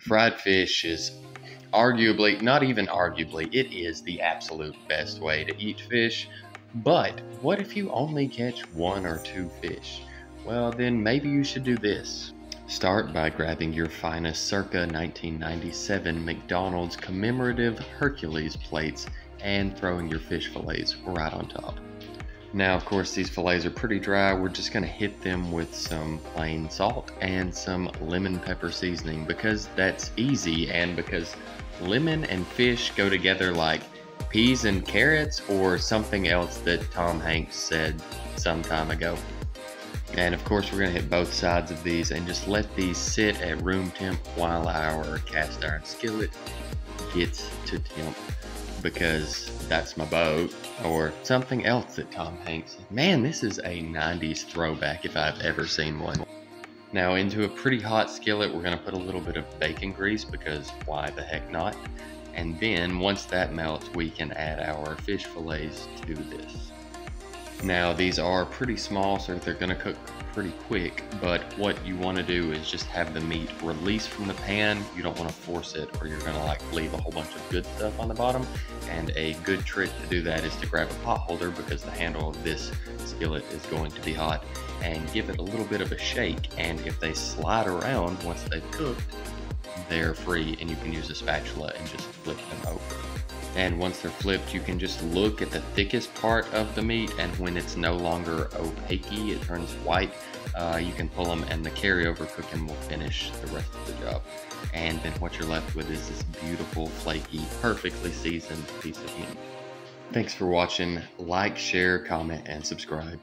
Fried fish is it is the absolute best way to eat fish. But what if you only catch one or two fish? Well, then maybe you should do this. Start by grabbing your finest circa 1997 McDonald's commemorative Hercules plates and throwing your fish fillets right on top. Now, of course, these fillets are pretty dry. We're just going to hit them with some plain salt and some lemon pepper seasoning because that's easy and because lemon and fish go together like peas and carrots or something else that Tom Hanks said some time ago. And of course we're going to hit both sides of these and just let these sit at room temp while our cast iron skillet gets to temp, because that's my boat or something else that Tom Hanks said. Man, this is a 90s throwback if I've ever seen one. Now into a pretty hot skillet we're going to put a little bit of bacon grease because why the heck not? And then once that melts we can add our fish fillets to this. Now these are pretty small, so they're going to cook pretty quick, but what you want to do is just have the meat release from the pan. You don't want to force it or you're going to like leave a whole bunch of good stuff on the bottom, and a good trick to do that is to grab a pot holder because the handle of this skillet is going to be hot, and give it a little bit of a shake, and if they slide around once they've cooked, they're free and you can use a spatula and just flip them over. And once they're flipped, you can just look at the thickest part of the meat, and when it's no longer opaque-y, it turns white, you can pull them and the carryover cooking will finish the rest of the job. And then what you're left with is this beautiful, flaky, perfectly seasoned piece of meat. Thanks for watching. Like, share, comment, and subscribe.